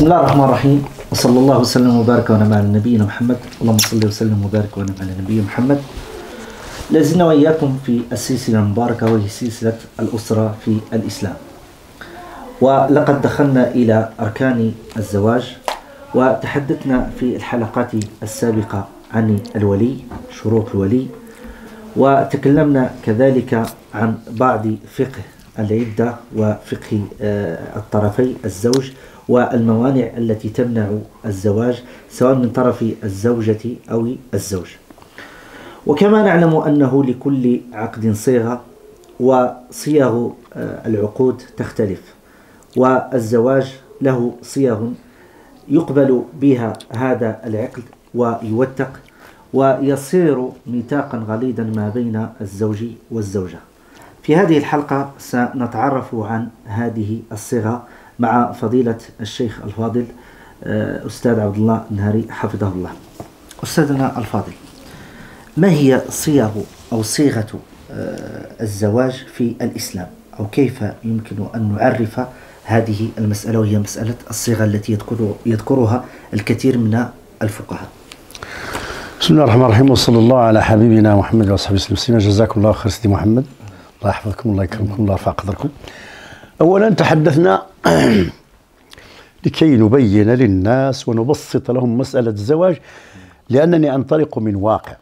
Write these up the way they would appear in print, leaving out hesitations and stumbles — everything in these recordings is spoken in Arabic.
بسم الله الرحمن الرحيم، وصلى الله وسلم وبارك ونعم على نبينا محمد. اللهم صل وسلم وبارك ونعم على نبينا محمد. لازلنا واياكم في السلسله المباركه وهي سلسله الاسره في الاسلام، ولقد دخلنا الى اركان الزواج، وتحدثنا في الحلقات السابقه عن الولي، شروط الولي، وتكلمنا كذلك عن بعض فقه العدة وفقه الطرفي الزوج والموانع التي تمنع الزواج سواء من طرف الزوجة أو الزوج. وكما نعلم أنه لكل عقد صيغة، وصيغ العقود تختلف، والزواج له صيغ يقبل بها هذا العقد ويوثق ويصير ميثاقا غليظا ما بين الزوج والزوجة. في هذه الحلقة سنتعرف عن هذه الصيغة مع فضيلة الشيخ الفاضل أستاذ عبد الله النهاري حفظه الله. أستاذنا الفاضل، ما هي صيغ أو صيغة الزواج في الإسلام، أو كيف يمكن أن نعرف هذه المسألة، وهي مسألة الصيغة التي يذكرها الكثير من الفقهاء؟ بسم الله الرحمن الرحيم، وصلى الله على حبيبنا محمد وصحبه وسلم. جزاكم الله خير سيدي محمد، الله يحفظكم، الله يكرمكم، الله يرفع قدركم. أولا تحدثنا لكي نبين للناس ونبسط لهم مسألة الزواج، لأنني أنطلق من واقع،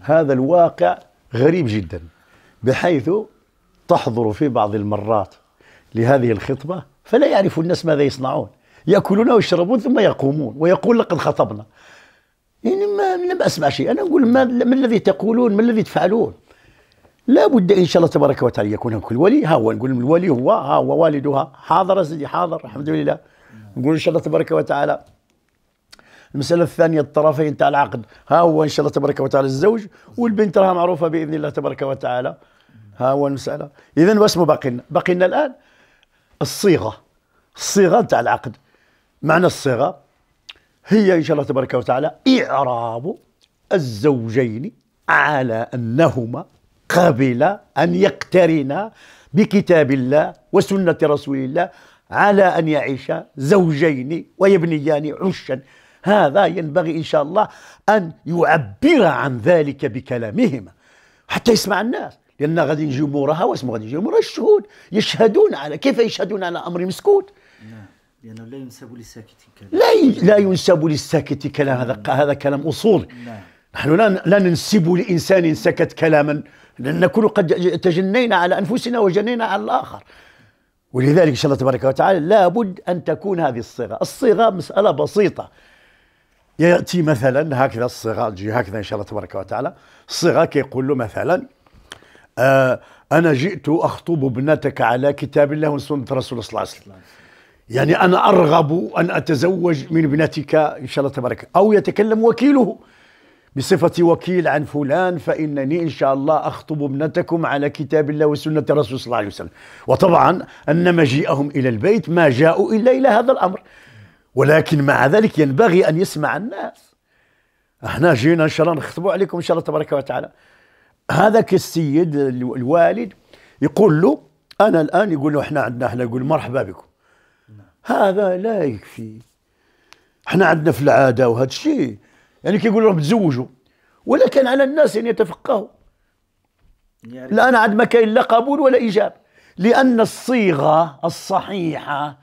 هذا الواقع غريب جدا، بحيث تحضر في بعض المرات لهذه الخطبة فلا يعرف الناس ماذا يصنعون، يأكلون ويشربون ثم يقومون ويقول لقد خطبنا. يعني لم أسمع شيء. أنا أقول ما الذي تقولون، ما الذي تفعلون؟ لا بد إن شاء الله تبارك وتعالى يكون هناك الولي. ها هو، نقول الولي هو والدها. حاضر سيدي، حاضر، الحمد لله. نقول إن شاء الله تبارك وتعالى المسألة الثانية، الطرفين تاع العقد، ها هو إن شاء الله تبارك وتعالى الزوج، والبنت راها معروفة بإذن الله تبارك وتعالى. ها هو المسألة. إذا واسمه باقي لنا الآن الصيغة تاع العقد. معنى الصيغة هي إن شاء الله تبارك وتعالى إعراب الزوجين على أنهما قبل أن يقترنا بكتاب الله وسنة رسول الله على أن يعيش زوجين ويبنيان عشا. هذا ينبغي إن شاء الله أن يعبر عن ذلك بكلامهما حتى يسمع الناس، لأن غادي نجيب موراها واسمه، غادي نجيب موراها الشهود، يشهدون على كيف يشهدون على أمر مسكوت، لأنه لا ينسب للساكت كلام. لا ينسب للساكت كلام، هذا كلام أصولي. نحن لا ننسب لإنسان سكت كلاما، لأن نكون قد تجنينا على أنفسنا وجنينا على الآخر. ولذلك إن شاء الله تبارك وتعالى لابد أن تكون هذه الصيغة. الصيغة مسألة بسيطة، يأتي مثلا هكذا الصيغة، تجي هكذا إن شاء الله تبارك وتعالى الصيغة، كيقول له مثلا أنا جئت أخطب ابنتك على كتاب الله وسنة رسول الله صلى الله عليه وسلم، يعني أنا أرغب أن أتزوج من ابنتك إن شاء الله تبارك. أو يتكلم وكيله بصفة وكيل عن فلان، فإنني إن شاء الله أخطب ابنتكم على كتاب الله وسنة رسول صلى الله عليه وسلم. وطبعا أن مجيئهم إلى البيت ما جاءوا إلا إلى هذا الأمر، ولكن مع ذلك ينبغي أن يسمع الناس. احنا جينا إن شاء الله نخطبوا عليكم إن شاء الله تبارك وتعالى. هذا كالسيد الوالد يقول له أنا الآن، يقول له احنا عندنا، احنا يقول مرحبا بكم. هذا لا يكفي، احنا عندنا في العادة وهذا الشيء، يعني كيقول لهم تزوجوا، ولكن على الناس ان يتفقهوا. لا انا عاد ما كاين لا قبول ولا ايجاب، لان الصيغه الصحيحه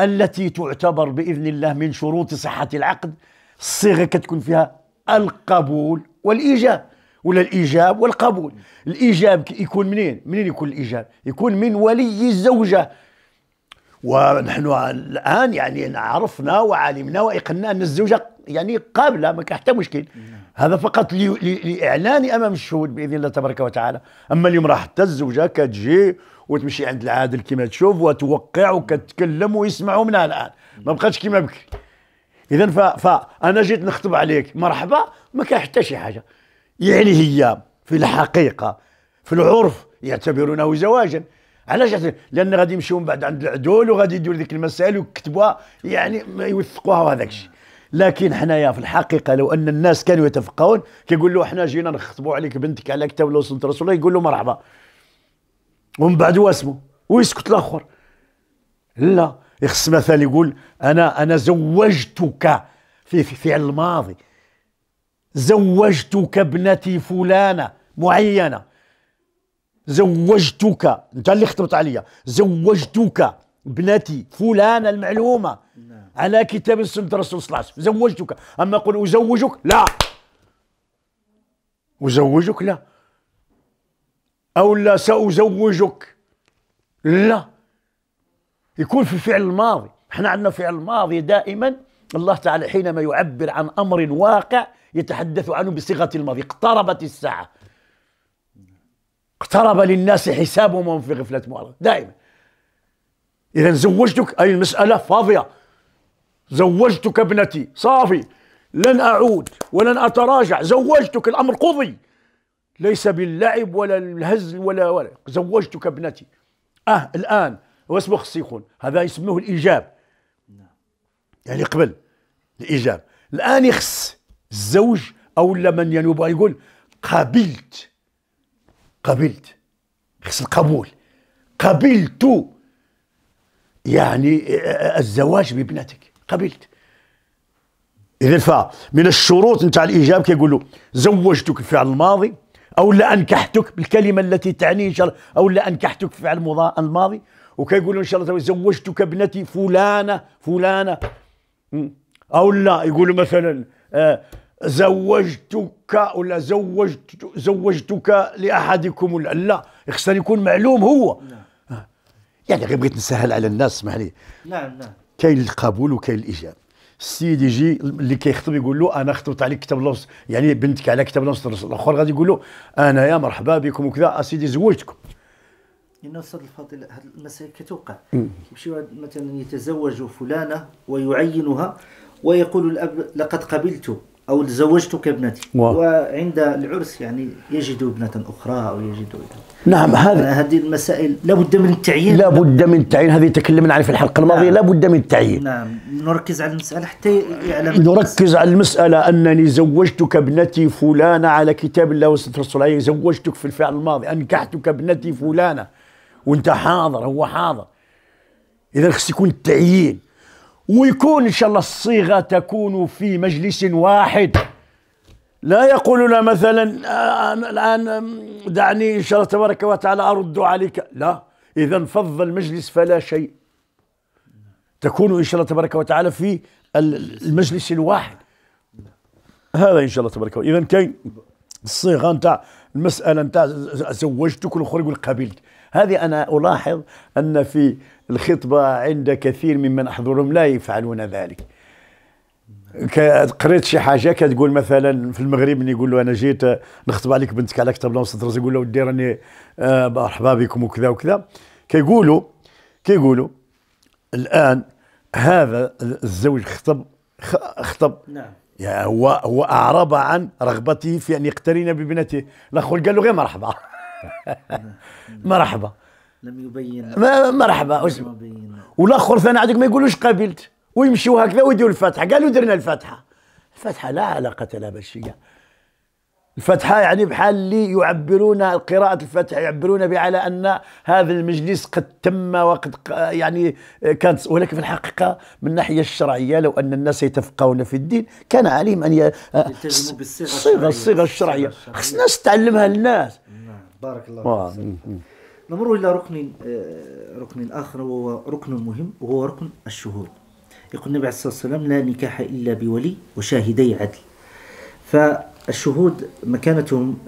التي تعتبر باذن الله من شروط صحه العقد، الصيغه كتكون فيها القبول والايجاب، ولا الايجاب والقبول. الايجاب يكون منين يكون الايجاب؟ يكون من ولي الزوجه. ونحن الان يعني عرفنا وعلمنا وايقنا ان الزوجه يعني قابله، ما كان حتى مشكل. هذا فقط لاعلاني امام الشهود باذن الله تبارك وتعالى. اما اليوم راه حتى الزوجه كتجي وتمشي عند العادل كما تشوف وتوقع وكتكلم ويسمعوا منها الان، ما بقاتش كما بكري. اذا فانا جيت نخطب عليك مرحبا، ما كان حتى شي حاجه. يعني هي في الحقيقه في العرف يعتبرونه زواجا. علاش؟ لان غادي يمشيو من بعد عند العدول وغادي يديروا ذيك المسائل ويكتبوها، يعني ما يوثقوها وهذاك الشيء. لكن حنايا في الحقيقه لو ان الناس كانوا يتفقهون، كيقول له احنا جينا نخطبوا عليك بنتك على كتاب الله وسنه رسول الله، يقول له مرحبا ومن بعد واسمه ويسكت الاخر. لا، يخص مثلا يقول انا زوجتك في فعل الماضي، زوجتك ابنتي فلانه معينه، زوجتك انت اللي خطبت عليا، زوجتك ابنتي فلانه المعلومه على كتاب السنه الرسول صلى الله عليه وسلم، زوجتك. اما اقول ازوجك لا، ازوجك لا، او لا سأزوجك لا، يكون في فعل الماضي. احنا عندنا فعل الماضي دائما الله تعالى حينما يعبر عن امر واقع يتحدث عنه بصيغه الماضي. اقتربت الساعه، اقترب للناس حسابهم وهم في غفله معرض دائما. اذا زوجتك اي المساله فاضيه، زوجتك ابنتي صافي، لن اعود ولن اتراجع، زوجتك الامر قضي، ليس باللعب ولا الهزل ولا زوجتك ابنتي الان. واسمه خص يكون هذا يسموه الايجاب، يعني قبل الايجاب. الان يخص الزوج او من ينوب يقول قبلت، قبلت خص القبول، قبلت يعني الزواج بابنتك، قبلت. اذا فمن الشروط نتاع الايجاب كيقول له زوجتك الفعل الماضي، او لا انكحتك بالكلمه التي تعني ان شاء الله، او لا انكحتك في فعل الماضي. وكيقولوا ان شاء الله زوجتك ابنتي فلانه فلانه، او لا يقولوا مثلا زوجتك ولا زوجتك لاحدكم ولا لا، خصنا يكون معلوم هو. يعني غير بغيت نسهل على الناس، اسمح لي. نعم نعم. كاين القبول وكاين الايجاب. السيد يجي اللي كيخطب يقول له انا خطبت عليك كتاب الله، يعني بنتك على كتاب الله الرسول، الاخر غادي يقول له انا يا مرحبا بكم وكذا اسيدي زوجتكم. لأن أستاذ الفاضل هذه المسائل كتوقع، كيمشيو مثلا يتزوج فلانة ويعينها ويقول الأب لقد قبلت أو تزوجتك ابنتي، وعند العرس يعني يجد ابنة أخرى أو يجد ابنة. نعم هذه المسائل لابد من التعيين، لابد من التعيين. هذه تكلمنا عنها في الحلقة الماضية. نعم. لابد من التعيين. نعم نركز على المسألة حتى يعلم، نركز على المسألة أنني زوجتك ابنتي فلانة على كتاب الله وسنة رسول الله. زوجتك في الفعل الماضي، أنكحتك ابنتي فلانة وانت حاضر، هو حاضر. اذا خص يكون التعيين، ويكون ان شاء الله الصيغه تكون في مجلس واحد. لا يقولون مثلا الان دعني ان شاء الله تبارك وتعالى ارد عليك، لا، اذا فض المجلس فلا شيء، تكون ان شاء الله تبارك وتعالى في المجلس الواحد. هذا ان شاء الله تبارك وتعالى. اذا كاين الصيغه نتاع المساله نتاع زوجتك، والاخر يقول قبلت. هذه أنا ألاحظ أن في الخطبة عند كثير ممن أحضرهم لا يفعلون ذلك. قريت شي حاجة كتقول مثلا في المغرب يقول له أنا جيت نخطب عليك بنتك على كتاب الله وسط راسي، يقول له ودي راني مرحبا بكم وكذا وكذا. كيقولوا الآن هذا الزوج خطب نعم، يعني هو أعرب عن رغبته في أن يقترن بابنته، الأخر قال له غير مرحبا مرحبا، لم يبين مرحبا، والاخر ثاني عندك ما يقولوش قبلت، ويمشيو هكذا ويديروا الفاتحه. قالوا درنا الفاتحه، الفاتحه لا علاقه لها بالشيء. الفاتحه يعني بحال اللي يعبرون قراءه الفاتحه يعبرون بها على ان هذا المجلس قد تم وقد يعني كانت، ولكن في الحقيقه من الناحيه الشرعيه لو ان الناس يتفقهون في الدين كان عليهم ان يلتزموا بالصيغه الشرعيه. خصنا نتعلمها للناس. بارك الله فيك. نمر إلى ركن آخر، وهو ركن مهم، وهو ركن الشهود. يقول النبي عليه الصلاة والسلام لا نكاح إلا بولي وشاهدي عدل. فالشهود مكانتهم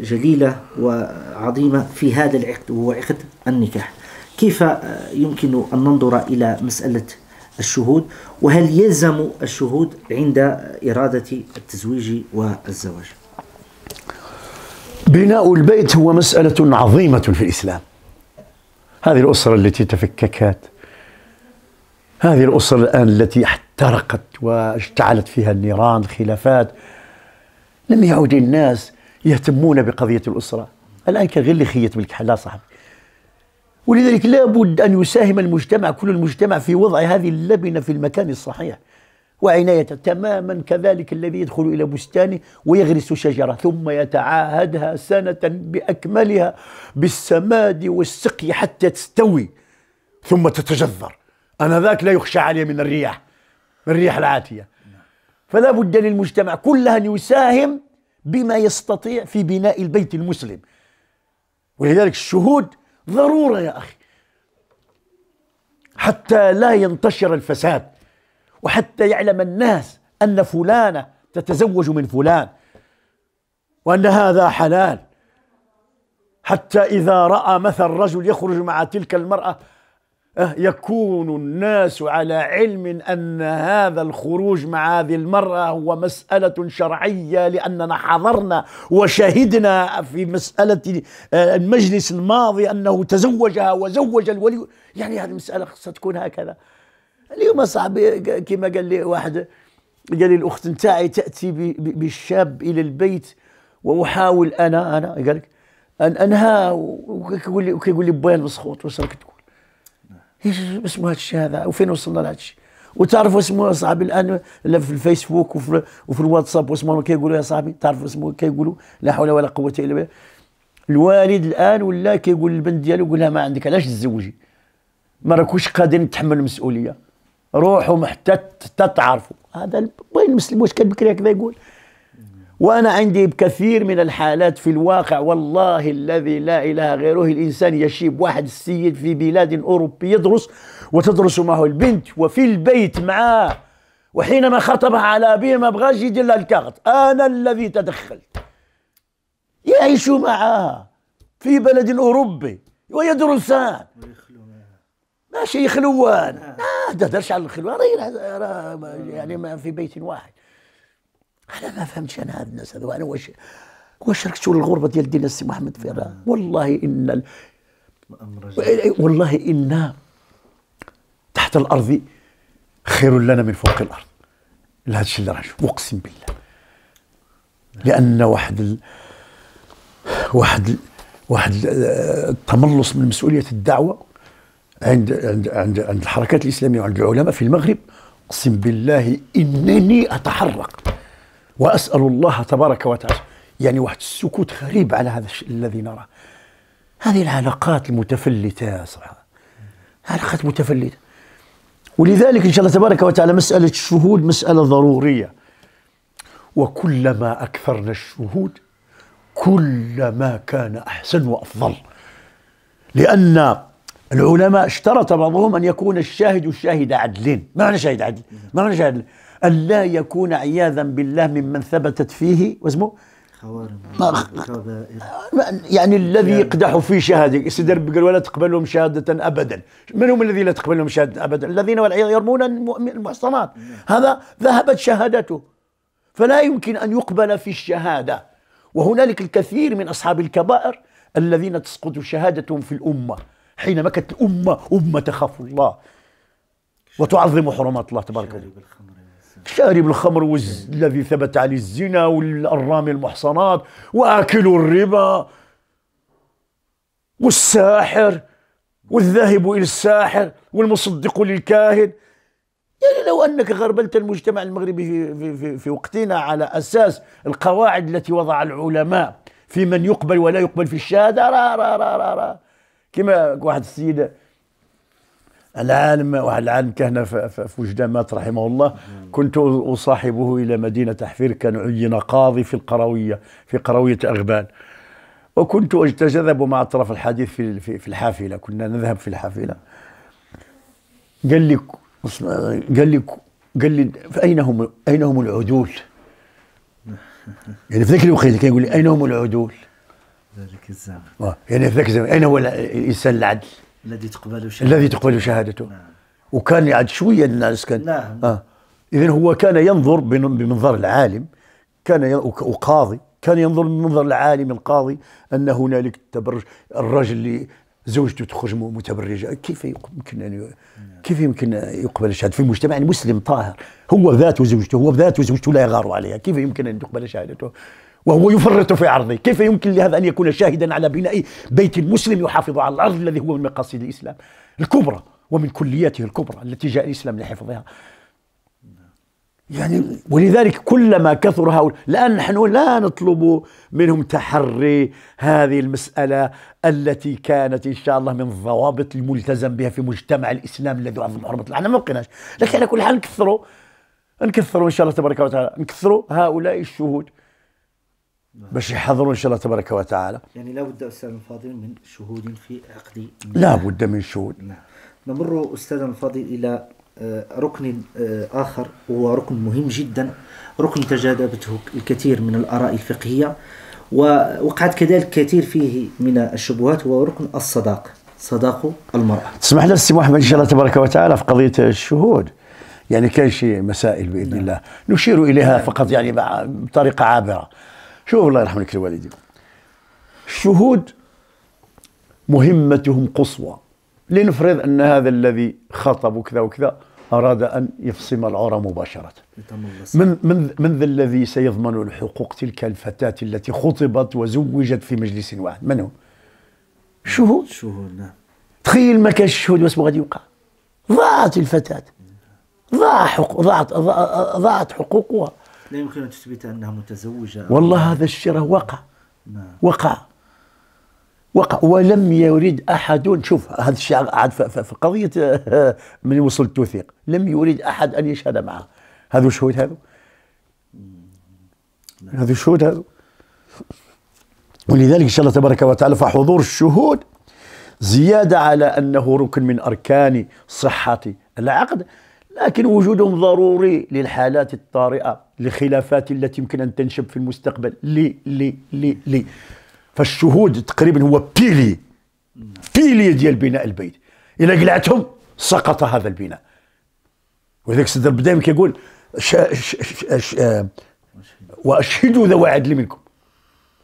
جليلة وعظيمة في هذا العقد، وهو عقد النكاح. كيف يمكن أن ننظر إلى مسألة الشهود، وهل يلزم الشهود عند إرادة التزويج والزواج؟ بناء البيت هو مسألة عظيمة في الإسلام. هذه الأسرة التي تفككت، هذه الأسرة الآن التي احترقت واشتعلت فيها النيران، الخلافات، لم يعود الناس يهتمون بقضية الأسرة. الآن كغير اللي خيط بالكحلة صاحبي. ولذلك لابد أن يساهم المجتمع، كل المجتمع، في وضع هذه اللبنة في المكان الصحيح وعناية تماما. كذلك الذي يدخل إلى بستانه ويغرس شجرة ثم يتعاهدها سنة بأكملها بالسماد والسقي حتى تستوي ثم تتجذر. أنا ذاك لا يخشى عليه من الرياح، من الرياح العاتية. فلا بد للمجتمع كله أن يساهم بما يستطيع في بناء البيت المسلم، ولذلك الشهود ضرورة يا أخي حتى لا ينتشر الفساد، وحتى يعلم الناس أن فلانة تتزوج من فلان وأن هذا حلال، حتى إذا رأى مثل رجل يخرج مع تلك المرأة يكون الناس على علم أن هذا الخروج مع هذه المرأة هو مسألة شرعية، لأننا حضرنا وشهدنا في مسألة المجلس الماضي أنه تزوجها وزوج الولي. يعني هذه المسألة ستكون هكذا. اليوم صاحبي كما قال لي واحد، قال لي الأخت نتاعي تأتي بالشاب إلى البيت وأحاول أنا قال لك أن أنهى، وكيقول لي بويا المسخوط واش راك تقول؟ اسمه هذا الشيء هذا وفين وصلنا لهذا الشيء؟ وتعرفوا اسمه صاحبي الان في الفيسبوك وفي الواتساب واسمه كيقولوا يا صاحبي، تعرفوا اسمه كيقولوا لا حول ولا قوه الا بالله. الوالد الان ولا كيقول للبنت ديالو يقول لها ما عندك علاش تزوجي، ما راكوش قادرين تحمل المسؤوليه، روحوا حتى تعرفوا. هذا وين المسلم واش كان بكري هكذا يقول؟ وانا عندي بكثير من الحالات في الواقع والله الذي لا اله غيره، الانسان يشيب واحد السيد في بلاد اوروبي يدرس وتدرس معه البنت وفي البيت معاه، وحينما خطبها على ابيه ما بغاش يدير لها الكاغط، انا الذي تدخلت. يعيش معاه في بلد اوروبي ويدرسان، ماشي يخلوان. ما تهدرش على الخلوان، يعني ما في بيت واحد. أنا ما فهمتش أنا هاد الناس هذو، أنا واش ركتوا للغربة ديال دين السي محمد فيها؟ والله إن والله إن تحت الأرض خير لنا من فوق الأرض، لهذا الشيء اللي راه نشوفو أقسم بالله. لأن واحد التملص من مسؤولية الدعوة عند الحركات الإسلامية وعند العلماء في المغرب، أقسم بالله إنني أتحرق وأسأل الله تبارك وتعالى. يعني واحد السكوت غريب على هذا الشيء الذي نراه، هذه العلاقات المتفلتة صراحة، علاقات متفلتة. ولذلك إن شاء الله تبارك وتعالى مسألة الشهود مسألة ضرورية، وكلما أكثرنا الشهود كلما كان أحسن وأفضل، لأن العلماء اشترط بعضهم أن يكون الشاهد شاهد عدل. ما معنى شاهد عدل؟ ما معنى شاهد عدل؟ أن لا يكون عياذا بالله ممن ثبتت فيه واسمه خوارم يعني الذي يقدح في شهادة. السيد قال ولا تقبل لهم شهادة أبدا. من هم الذين لا تقبل لهم شهادة أبدا؟ الذين يرمون المحصنات، هذا ذهبت شهادته، فلا يمكن أن يقبل في الشهادة. وهنالك الكثير من أصحاب الكبائر الذين تسقط شهادتهم في الأمة، حينما كانت الأمة أمة تخاف الله وتعظم حرمات الله تبارك وتعالى. شارب الخمر والذي ثبت عليه الزنا والرامي المحصنات وآكل الربا والساحر والذاهب إلى الساحر والمصدق للكاهن. يعني لو أنك غربلت المجتمع المغربي في وقتنا على أساس القواعد التي وضع العلماء في من يقبل ولا يقبل في الشهادة، را را را را كما واحد السيد العالم، واحد العالم كهنة في وجدة مات رحمه الله، كنت أصاحبه إلى مدينة تحفير، كان عين قاضي في القروية، في قروية أغبان، وكنت أتجاذب مع طرف الحديث في الحافلة، كنا نذهب في الحافلة. قال لي أين هم العدول؟ يعني في ذاك الوقت كان يقول لي أين هم العدول؟ ذلك الزمن يعني في ذاك الزمن أين هو الإنسان العدل؟ الذي تقبل شهادته. نعم. وكان عاد شويه الناس كان. نعم. اذا هو كان ينظر بمنظر العالم، كان وقاضي، كان ينظر بمنظر العالم القاضي ان هنالك التبرج، الرجل اللي زوجته تخرج متبرجه كيف يمكن يقبل شهادته في مجتمع مسلم طاهر، هو بذاته وزوجته لا يغار عليها، كيف يمكن ان تقبل شهادته وهو يفرط في عرضه؟ كيف يمكن لهذا أن يكون شاهدا على بناء بيت مسلم يحافظ على الأرض الذي هو من مقاصد الإسلام الكبرى ومن كلياته الكبرى التي جاء الإسلام لحفظها؟ يعني ولذلك كلما كثر هؤلاء، لأن نحن لا نطلب منهم تحري هذه المسألة التي كانت إن شاء الله من الضوابط الملتزم بها في مجتمع الإسلام الذي عظم حرمة الله، احنا ما بقيناش، لكن على كل حال نكثروا إن شاء الله تبارك وتعالى، نكثروا هؤلاء الشهود باش يحضروا إن شاء الله تبارك وتعالى. يعني لا بد أستاذ الفاضل من شهود في عقد، لا بد من شهود. نمر أستاذ الفاضل إلى ركن آخر وهو ركن مهم جدا، ركن تجاذبته الكثير من الآراء الفقهية ووقعت كذلك كثير فيه من الشبهات، هو ركن الصداق، صداق المرأة. تسمح لنا السي محمد إن شاء الله تبارك وتعالى في قضية الشهود، يعني كان شي مسائل بإذن الله نشير إليها فقط يعني بطريقة عابرة. شوف الله يرحم لك الوالدين، الشهود مهمتهم قصوى. لنفرض أن هذا الذي خطب وكذا وكذا أراد أن يفصم العرى مباشرة، من ذا الذي سيضمن الحقوق تلك الفتاة التي خطبت وزوجت في مجلس واحد؟ من هم؟ شهود. تخيل ما كانش الشهود واش غادي يوقع؟ ضاعت الفتاة، ضاعت حقوقها. لا يمكن أن تثبت أنها متزوجة. والله هذا الشيء وقع. وقع ولم يريد أحد، شوف هذا الشيء عاد في قضية من وصل التوثيق، لم يريد أحد أن يشهد معه. هذو شهود، هذو شهود ولذلك إن شاء الله تبارك وتعالى فحضور الشهود زيادة على أنه ركن من أركان صحة العقد، لكن وجودهم ضروري للحالات الطارئة، للخلافات التي يمكن أن تنشب في المستقبل. فالشهود تقريبا هو بيلي ديال بناء البيت، إلا قلعتهم سقط هذا البناء. ولذلك السيد البدايم كيقول وأشهدوا ذوي عدل منكم،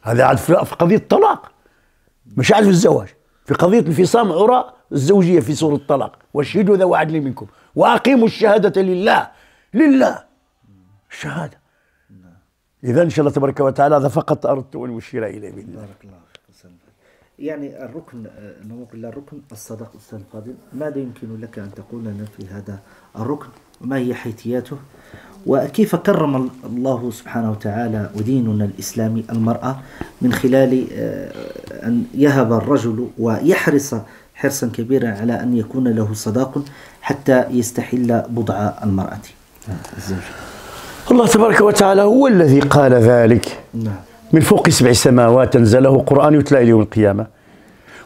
هذا عاد في قضية الطلاق، مش عاد في الزواج، في قضية انفصام عراء الزوجية في سورة الطلاق، وأشهدوا ذوي عدل منكم وأقيموا الشهادة لله. الشهادة. إذا إن شاء الله تبارك وتعالى هذا فقط أردت أن أشير إليه بإذن الله. بارك الله فيك. يعني الركن، نمر إلى الركن الصداق أستاذ الفاضل، ماذا يمكن لك أن تقول لنا في هذا الركن؟ ما هي حيثياته؟ وكيف كرم الله سبحانه وتعالى وديننا الإسلامي المرأة من خلال أن يهب الرجل ويحرص حرصا كبيرا على أن يكون له صداق حتى يستحل بضع المرأة الزوجة؟ الله تبارك وتعالى هو الذي قال ذلك من فوق 7 سماوات، أنزله قرآن يتلى إلى يوم القيامة.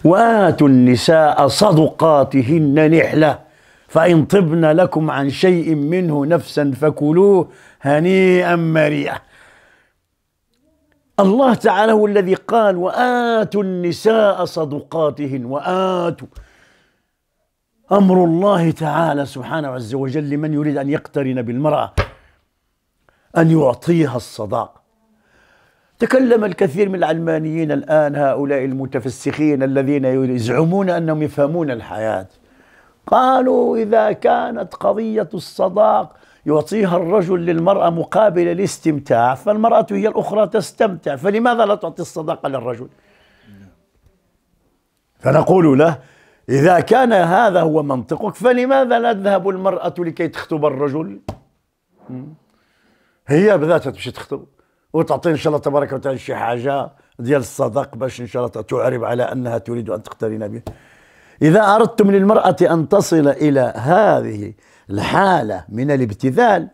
وآتوا النساء صدقاتهن نحلة، فإن طبن لكم عن شيء منه نفسا فكلوه هنيئا مريئا. الله تعالى هو الذي قال وآتوا النساء صدقاتهن، وآتوا أمر الله تعالى سبحانه عز وجل لمن يريد أن يقترن بالمرأة أن يعطيها الصداق. تكلم الكثير من العلمانيين الآن، هؤلاء المتفسخين الذين يزعمون أنهم يفهمون الحياة، قالوا إذا كانت قضية الصداق يعطيها الرجل للمرأة مقابل الاستمتاع، فالمرأة هي الأخرى تستمتع، فلماذا لا تعطي الصداق للرجل؟ فنقول له إذا كان هذا هو منطقك، فلماذا لا تذهب المرأة لكي تخطب الرجل؟ هي بذاتها تمشي تخطب وتعطي إن شاء الله تبارك وتعالى شي حاجة ديال الصداق باش إن شاء الله تعرب على أنها تريد أن تقترن به. إذا أردتم للمرأة أن تصل إلى هذه الحالة من الابتذال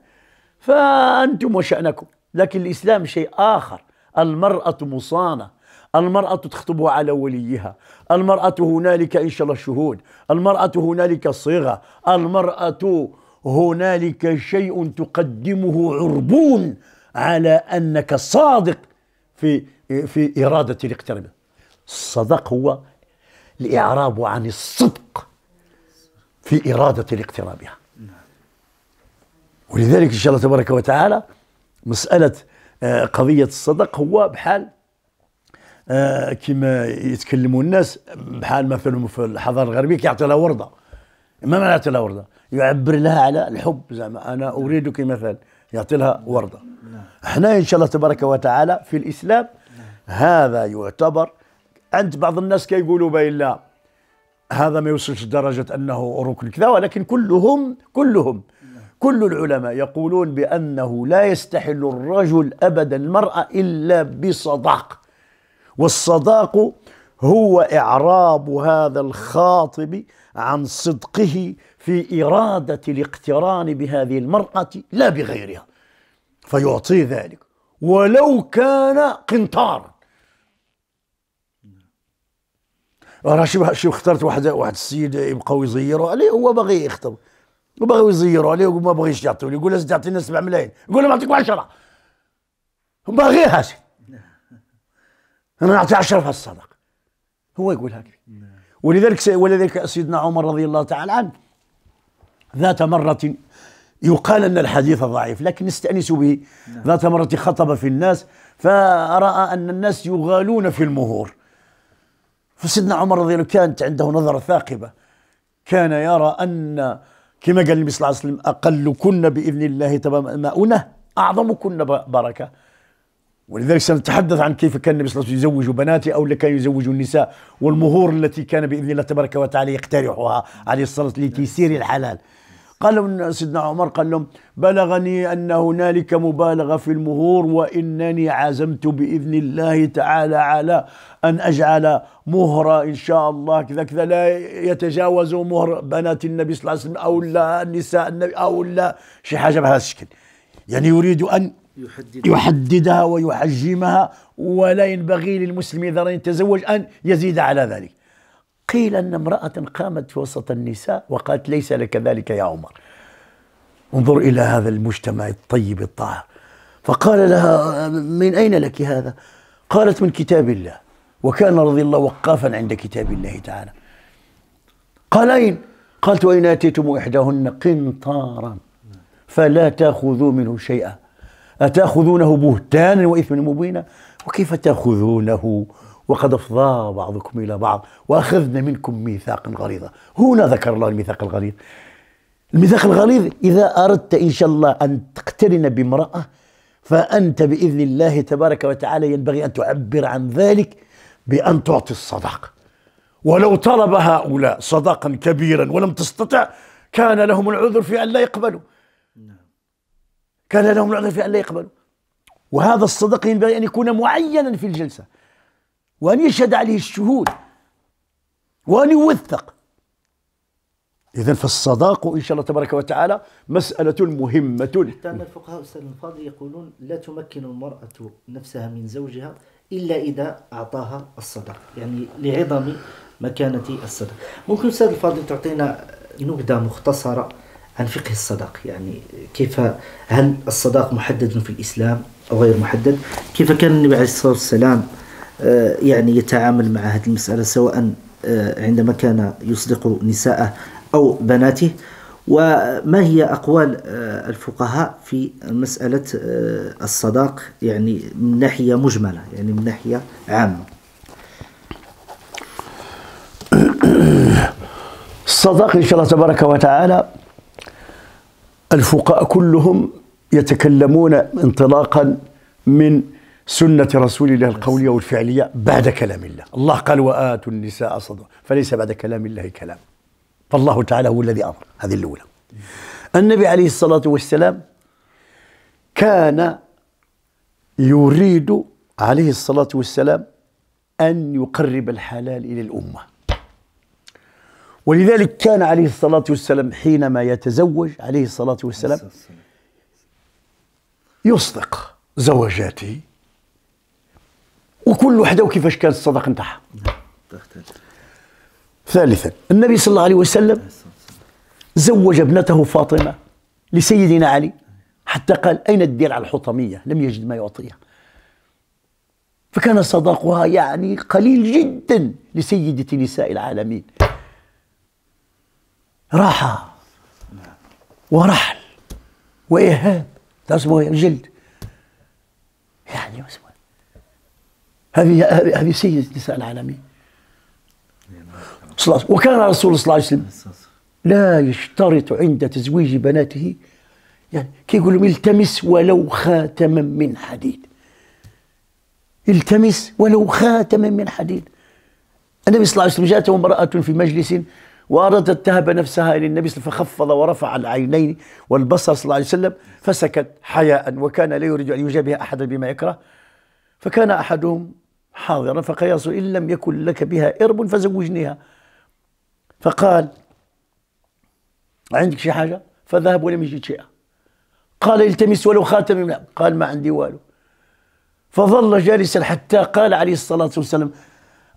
فأنتم وشأنكم، لكن الإسلام شيء آخر. المرأة مصانة، المرأة تخطب على وليها، المرأة هنالك إن شاء الله شهود، المرأة هنالك صيغة، المرأة هنالك شيء تقدمه عربون على أنك صادق في إرادة الاقتران. الصدق هو الإعراب عن الصدق في إرادة الاقتران بها. ولذلك إن شاء الله تبارك وتعالى مسألة قضية الصدق هو بحال كما يتكلموا الناس، بحال مثلا في الحضارة الغربية كيعطي لها وردة، ما معناتها لها وردة؟ يعبر لها على الحب، زعما أنا أريدك مثلا، يعطي لها وردة. احنا إن شاء الله تبارك وتعالى في الإسلام هذا يعتبر، عند بعض الناس كيقولوا باين لا هذا ما يوصلش لدرجة أنه ركن كذا، ولكن كلهم كل العلماء يقولون بأنه لا يستحل الرجل أبدا المرأة إلا بصداق، والصداق هو إعراب هذا الخاطب عن صدقه في إرادة الاقتران بهذه المرأة لا بغيرها، فيعطي ذلك ولو كان قنطار. أنا شو اخترت واحد السيد يبقاو يزيروا عليه، هو باغي يخطب وباغيو يزيروا عليه وما بغيش يعطيو له، يقول له تعطينا 7 ملايين، يقول له نعطيك 10، باغيهاش أنا نعطي 10 في الصدق، هو يقول هكذا. ولذلك سيدنا عمر رضي الله تعالى عنه ذات مرة، يقال أن الحديث ضعيف لكن نستأنس به، ذات مرة خطب في الناس فرأى أن الناس يغالون في المهور، فسيدنا عمر رضي الله كانت عنده نظرة ثاقبة، كان يرى أن كما قال النبي صلى الله عليه وسلم أقلكن بإذن الله مؤونة أعظمكن بركة. ولذلك سنتحدث عن كيف كان النبي صلى الله عليه وسلم يزوج بناته أو كان يزوج النساء، والمهور التي كان بإذن الله تبارك وتعالى يقترحها عليه الصلاة والسلام لتيسير الحلال. قال سيدنا عمر قال لهم بلغني أن هنالك مبالغة في المهور، وإنني عزمت بإذن الله تعالى على أن أجعل مهر إن شاء الله كذا كذا لا يتجاوز مهر بنات النبي صلى الله عليه وسلم أو لا نساء النبي أو لا شي حاجة بهذا الشكل، يعني يريد أن يحددها ويحجمها، ولا ينبغي للمسلم إذا رأى يتزوج أن يزيد على ذلك. قيل أن امرأة قامت في وسط النساء وقالت ليس لك ذلك يا عمر، انظر إلى هذا المجتمع الطيب الطاهر، فقال لها من أين لك هذا؟ قالت من كتاب الله، وكان رضي الله وقافا عند كتاب الله تعالى. قال أين؟ قالت وإن آتيتم إحداهن قنطارا فلا تأخذوا منه شيئا أتأخذونه بهتانا وإثما مبينا، وكيف تأخذونه وقد أفضى بعضكم إلى بعض وأخذنا منكم ميثاقا غليظا. هنا ذكر الله الميثاق الغليظ. الميثاق الغليظ إذا أردت إن شاء الله أن تقترن بامرأة فأنت بإذن الله تبارك وتعالى ينبغي أن تعبر عن ذلك بأن تعطي الصداق، ولو طلب هؤلاء صداقا كبيرا ولم تستطع كان لهم العذر في أن لا يقبلوا، كان لهم العذر في أن لا يقبلوا. وهذا الصداق ينبغي أن يكون معينا في الجلسة، وأن يشهد عليه الشهود، وأن يوثق. إذن فالصداق إن شاء الله تبارك وتعالى مسألة مهمة. حتى أن الفقهاء أستاذ الفاضل يقولون لا تمكن المرأة نفسها من زوجها إلا إذا أعطاها الصداق، يعني لعظم مكانة الصداق. ممكن أستاذ الفاضل تعطينا نبذة مختصرة عن فقه الصداق، يعني كيف، هل الصداق محدد في الإسلام أو غير محدد؟ كيف كان النبي عليه الصلاة والسلام يعني يتعامل مع هذه المسألة سواء عندما كان يصدق نساءه أو بناته؟ وما هي أقوال الفقهاء في مسألة الصداق، يعني من ناحية مجملة يعني من ناحية عامة؟ الصداق إن شاء الله تبارك وتعالى الفقهاء كلهم يتكلمون انطلاقا من سنة رسول الله القولية والفعلية بعد كلام الله. الله قال وآتوا النساء صدقة، فليس بعد كلام الله كلام، فالله تعالى هو الذي أمر. هذه الأولى. النبي عليه الصلاة والسلام كان يريد عليه الصلاة والسلام أن يقرب الحلال إلى الأمة، ولذلك كان عليه الصلاة والسلام حينما يتزوج عليه الصلاة والسلام يصدق زواجاته، وكل وحده وكيفاش كانت الصداقه نتاعها. ثالثا النبي صلى الله عليه وسلم زوج ابنته فاطمه لسيدنا علي، حتى قال اين الدرع الحطميه، لم يجد ما يعطيها، فكان صداقها يعني قليل جدا لسيده نساء العالمين. راحه ورحل واهاب تسموه الجلد، يعني هذه سيدة نساء العالمين وكان رسول الله صلى الله عليه وسلم لا يشترط عند تزويج بناته، يعني كي يقول لهم التمس ولو خاتما من حديد، التمس ولو خاتما من حديد. النبي صلى الله عليه وسلم جاءته امرأة في مجلس وأرادت تهب نفسها إلى النبي فخفض ورفع العينين والبصر صلى الله عليه وسلم فسكت حياء، وكان لا يريد أن يجابه أحدا بما يكره. فكان أحدهم حاضرا فقال يا رسول الله إن لم يكن لك بها إرب فزوجنيها. فقال عندك شي حاجة؟ فذهب ولم يجد شيئا. قال التمس ولو خاتم من ذهب، قال ما عندي والو. فظل جالسا حتى قال عليه الصلاة والسلام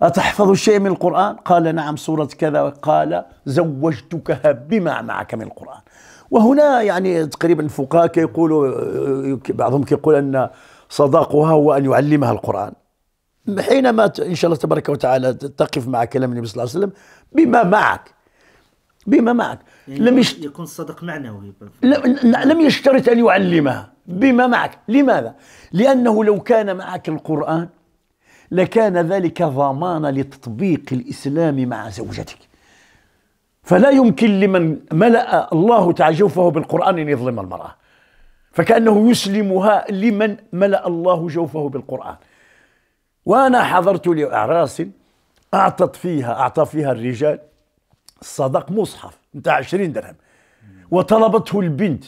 أتحفظ شيء من القرآن؟ قال نعم سورة كذا. قال زوجتكها بما معك من القرآن. وهنا يعني تقريبا الفقهاء يقولوا بعضهم يقول أن صداقها هو أن يعلمها القرآن، حينما إن شاء الله تبارك وتعالى تقف مع كلام النبي صلى الله عليه وسلم بما معك بما معك، يعني لم يكون صدق معنوي، لم يشترط أن يعلمها بما معك. لماذا؟ لأنه لو كان معك القرآن لكان ذلك ضمانا لتطبيق الإسلام مع زوجتك، فلا يمكن لمن ملأ الله تعالى جوفه بالقرآن أن يظلم المرأة، فكأنه يسلمها لمن ملأ الله جوفه بالقرآن. وأنا حضرت لأعراس أعطى فيها الرجال الصدق مصحف نتاع 20 درهم، وطلبته البنت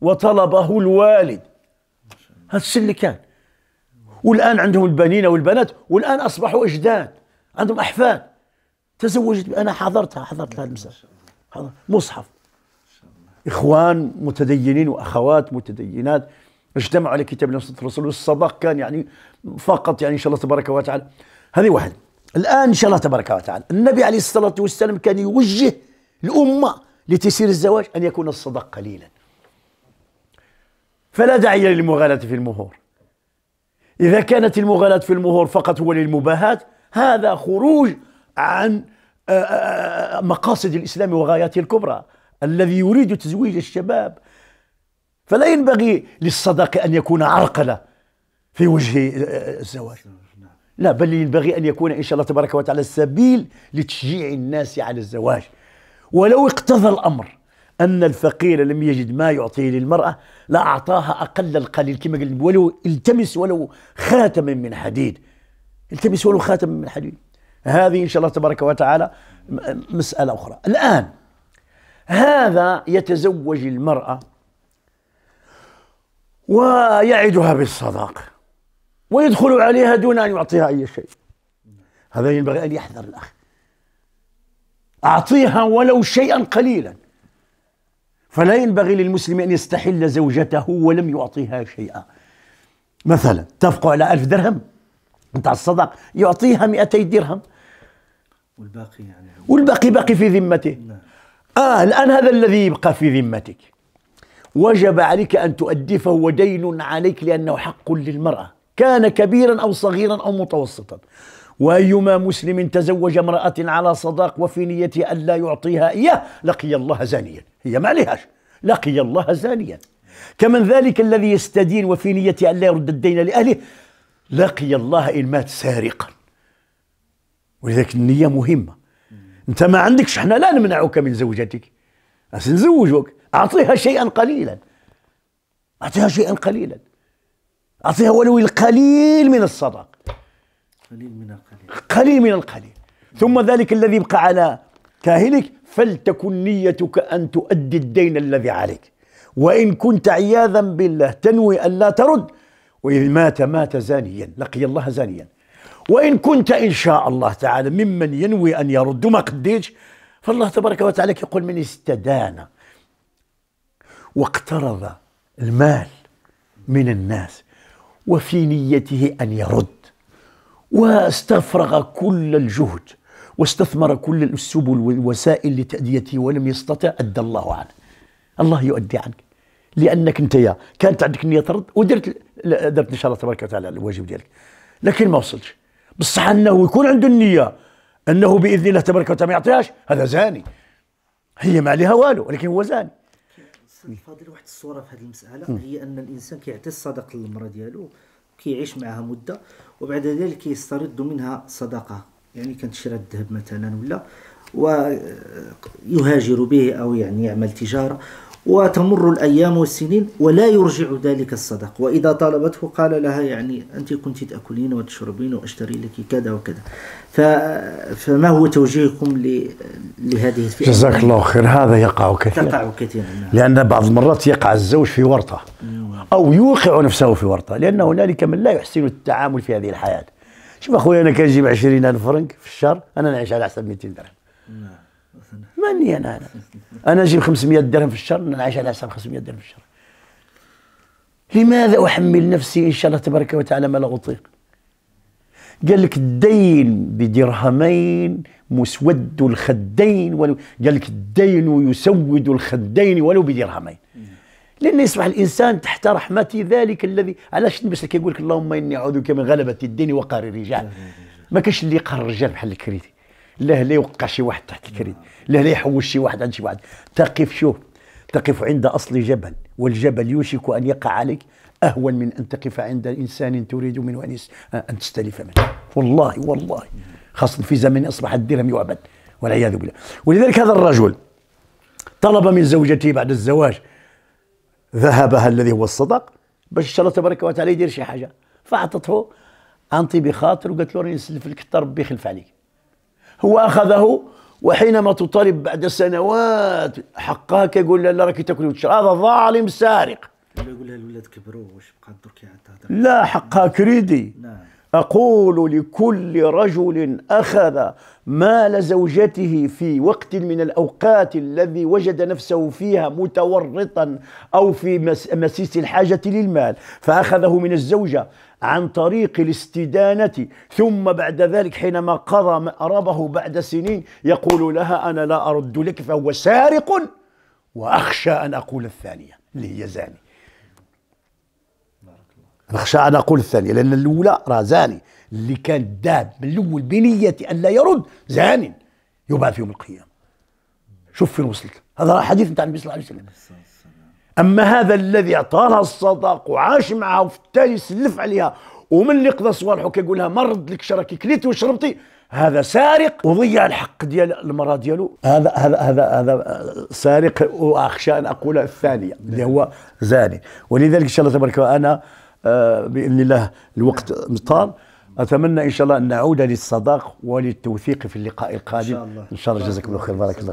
وطلبه الوالد، هذا الشيء اللي كان. والآن عندهم البنين والبنات، والآن أصبحوا أجداد عندهم أحفاد. تزوجت، أنا حضرتها المساء، مصحف. إخوان متدينين وأخوات متدينات اجتمعوا على كتاب الله وسنة الرسول، والصداق كان يعني فقط يعني إن شاء الله تبارك وتعالى. هذه واحد. الآن إن شاء الله تبارك وتعالى النبي عليه الصلاة والسلام كان يوجه الأمة لتيسير الزواج أن يكون الصداق قليلا، فلا داعي للمغالاة في المهور. إذا كانت المغالاة في المهور فقط هو للمباهاة، هذا خروج عن مقاصد الإسلام وغاياته الكبرى الذي يريد تزويج الشباب. فلا ينبغي للصداق أن يكون عرقلة في وجه الزواج، لا، بل ينبغي أن يكون إن شاء الله تبارك وتعالى سبيل لتشجيع الناس على الزواج. ولو اقتضى الأمر أن الفقير لم يجد ما يعطيه للمرأة لأعطاها أقل القليل، كما قلت ولو التمس ولو خاتم من حديد، التمس ولو خاتم من حديد. هذه إن شاء الله تبارك وتعالى مسألة أخرى. الآن هذا يتزوج المرأة ويعدها بالصداق ويدخل عليها دون أن يعطيها أي شيء، هذا ينبغي أن يحذر الأخ. أعطيها ولو شيئا قليلا، فلا ينبغي للمسلم أن يستحل زوجته ولم يعطيها شيئا. مثلا اتفقوا على 1000 درهم نتاع الصداق، يعطيها 200 درهم والباقي يعني والباقي في ذمته. الآن هذا الذي يبقى في ذمتك وجب عليك أن تؤديه، فهو دين عليك لأنه حق للمرأة، كان كبيرا أو صغيرا أو متوسطا. وأيما مسلم تزوج امرأة على صداق وفي نيته ألا يعطيها إياه لقي الله زانيا، هي ما عليهاش، لقي الله زانيا. كمن ذلك الذي يستدين وفي نيته ألا يرد الدين لأهله لقي الله إن مات سارقا. ولذلك النية مهمة. أنت ما عندكش، احنا لا نمنعك من زوجتك، نزوجك، أعطيها شيئا قليلا، أعطيها شيئا قليلا، أعطيها ولو القليل من الصداق، قليل من القليل. ثم ذلك الذي يبقى على كاهلك فلتكن نيتك أن تؤدي الدين الذي عليك، وإن كنت عياذا بالله تنوي أن لا ترد. وإذ مات زانيا لقي الله زانيا. وإن كنت إن شاء الله تعالى ممن ينوي أن يرد ما قديش، فالله تبارك وتعالى يقول من استدان واقترض المال من الناس وفي نيته أن يرد، واستفرغ كل الجهد واستثمر كل السبل والوسائل لتأديته ولم يستطع، أدى الله عنه. الله يؤدي عنك لأنك أنت يا كانت عندك نية ترد ودرت إن شاء الله تبارك وتعالى الواجب ديالك، لكن ما وصلش. بصح أنه يكون عنده النية أنه بإذن الله تبارك وتعالى ما يعطيهاش، هذا زاني، هي ما عليها والو ولكن هو زاني. أستاذ الفاضل، واحد الصورة في هذه المسألة هي أن الإنسان كيعطي الصداق للمرأة ديالو، كيعيش معها مدة وبعد ذلك يسترد منها صداقة، يعني كنشرى الذهب مثلا ولا ويهاجر به او يعني يعمل تجاره، وتمر الايام والسنين ولا يرجع ذلك الصدق. واذا طالبته قال لها يعني انت كنت تاكلين وتشربين واشتري لك كذا وكذا. فما هو توجيهكم لهذه الفئه؟ جزاك الله خير. هذا يقع كثيرا، تقع كثيرا، لان بعض المرات يقع الزوج في ورطه او يوقع نفسه في ورطه، لان هنالك من لا يحسن التعامل في هذه الحياه. شوف اخويا، انا كنجيب 20000 فرنك في الشهر، انا نعيش على حسب 200 درهم. ماني انا نجيب 500 درهم في الشهر، نعيش على حسب 500 درهم في الشهر. لماذا احمل نفسي ان شاء الله تبارك وتعالى ما لا اطيق؟ قال لك الدين بدرهمين مسود الخدين، ولو قال لك الدين يسود الخدين ولو بدرهمين. لأن يصبح الإنسان تحت رحمة ذلك الذي، علاش النبي كيقول لك اللهم إني أعوذ من غلبة الدين وقهر الرجال. ما كاينش اللي يقهر الرجال بحال الكريدي، لا يوقع شي واحد تحت الكريدي، لا يحوش شي واحد عند شي واحد. تقف، شوف، تقف عند أصل جبل، والجبل يوشك أن يقع عليك، أهون من أن تقف عند إنسان تريد منه أن تستلف منه. والله والله، خاصة في زمن أصبح الدرهم يعبد والعياذ بالله. ولذلك هذا الرجل طلب من زوجته بعد الزواج ذهبها الذي هو الصدق باش ان شاء الله تبارك وتعالى يدير شي حاجه، فاعطته عن طيب خاطر وقالت له راني نسلف لك حتى ربي يخلف عليك. هو اخذه، وحينما تطالب بعد سنوات حقها كيقول لها لا راكي تاكلي وتشربي. هذا ظالم سارق. يقول لها الولاد كبروا واش بقى درك يعطيها؟ لا، حقها كريدي. اقول لكل رجل اخذ مال زوجته في وقت من الاوقات الذي وجد نفسه فيها متورطا او في مسيس الحاجه للمال، فاخذه من الزوجه عن طريق الاستدانه، ثم بعد ذلك حينما قضى مأربه بعد سنين يقول لها انا لا ارد لك، فهو سارق. واخشى ان اقول الثانيه اللي هي زاني. نخشى أن أقول الثانية، لأن الأولى راه زاني، اللي كان داب من الأول بنية أن لا يرد زاني يبعث يوم القيامة. شوف فين وصلت. هذا راه حديث نتاع النبي صلى الله عليه وسلم. أما هذا الذي عطاها الصداق وعاش معها وفي التالي سلف عليها، ومن اللي قضى صوالحه كيقول لها ما رد لك شراكي كليتي وشربتي، هذا سارق وضيع الحق ديال المرأة ديالو. هذا هذا هذا هذا سارق، وأخشى أن أقول الثانية اللي هو زاني. ولذلك إن شاء الله تبارك وتعالى أنا بإذن الله الوقت مطال، أتمنى إن شاء الله أن نعود للصداق وللتوثيق في اللقاء القادم إن شاء الله. جزاكم الله خير، بارك الله.